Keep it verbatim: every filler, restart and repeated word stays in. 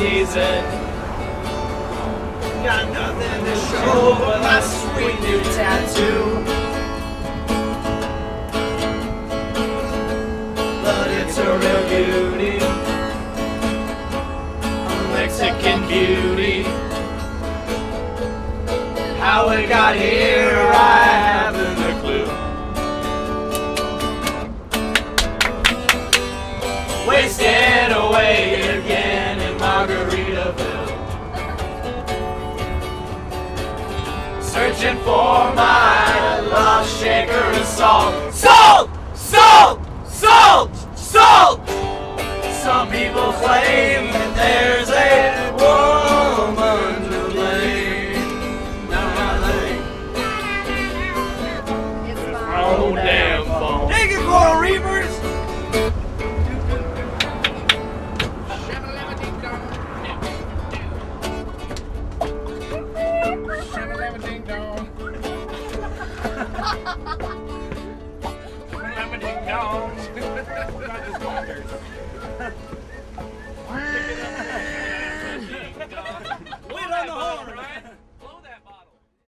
season. Got nothing to show but my sweet new tattoo. But it's a real beauty, a Mexican beauty. How it got here, I haven't a clue. Wasted away again in Margaritaville, searching for my lost shaker of salt. Salt! Salt! Salt! Salt! Some people claim that there's a woman to blame. Now I think it's my own damn fault. Take it, Coral Reapers! Shabba-labba-ding-dong. Ding dong.